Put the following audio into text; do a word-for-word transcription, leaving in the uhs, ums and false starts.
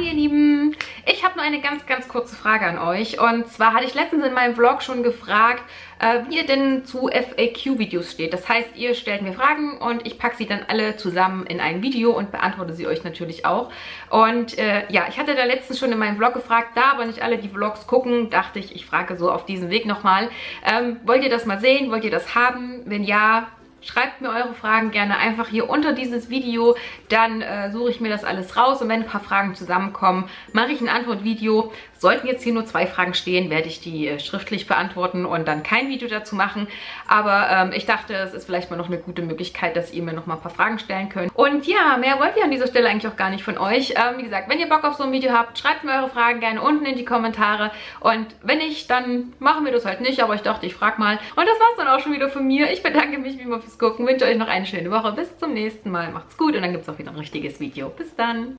Hallo ihr Lieben, ich habe nur eine ganz, ganz kurze Frage an euch. Und zwar hatte ich letztens in meinem Vlog schon gefragt, äh, wie ihr denn zu F A Q-Videos steht. Das heißt, ihr stellt mir Fragen und ich packe sie dann alle zusammen in ein Video und beantworte sie euch natürlich auch. Und äh, ja, ich hatte da letztens schon in meinem Vlog gefragt, da aber nicht alle die Vlogs gucken, dachte ich, ich frage so auf diesem Weg nochmal. Ähm, wollt ihr das mal sehen? Wollt ihr das haben? Wenn ja, schreibt mir eure Fragen gerne einfach hier unter dieses Video, dann äh, suche ich mir das alles raus und wenn ein paar Fragen zusammenkommen, mache ich ein Antwortvideo. Sollten jetzt hier nur zwei Fragen stehen, werde ich die äh, schriftlich beantworten und dann kein Video dazu machen. Aber ähm, ich dachte, es ist vielleicht mal noch eine gute Möglichkeit, dass ihr mir noch mal ein paar Fragen stellen könnt. Und ja, mehr wollt ihr an dieser Stelle eigentlich auch gar nicht von euch. Ähm, wie gesagt, wenn ihr Bock auf so ein Video habt, schreibt mir eure Fragen gerne unten in die Kommentare. Und wenn nicht, dann machen wir das halt nicht, aber ich dachte, ich frage mal. Und das war's dann auch schon wieder von mir. Ich bedanke mich wie immer fürs Gucken, wünsche euch noch eine schöne Woche, bis zum nächsten Mal, macht's gut und dann gibt's auch wieder ein richtiges Video. Bis dann!